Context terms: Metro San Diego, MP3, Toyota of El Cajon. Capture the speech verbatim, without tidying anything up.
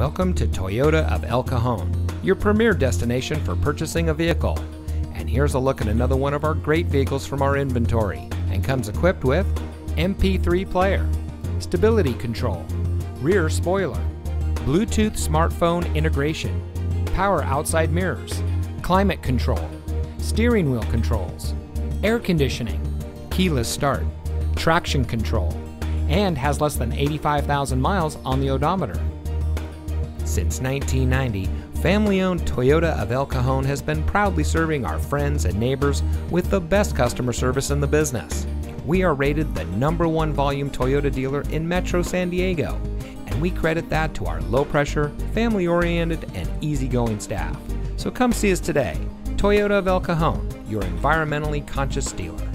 Welcome to Toyota of El Cajon, your premier destination for purchasing a vehicle. And here's a look at another one of our great vehicles from our inventory, and comes equipped with M P three player, stability control, rear spoiler, Bluetooth smartphone integration, power outside mirrors, climate control, steering wheel controls, air conditioning, keyless start, traction control, and has less than eighty-five thousand miles on the odometer. Since nineteen ninety, family-owned Toyota of El Cajon has been proudly serving our friends and neighbors with the best customer service in the business. We are rated the number one volume Toyota dealer in Metro San Diego, and we credit that to our low-pressure, family-oriented, and easygoing staff. So come see us today. Toyota of El Cajon, your environmentally conscious dealer.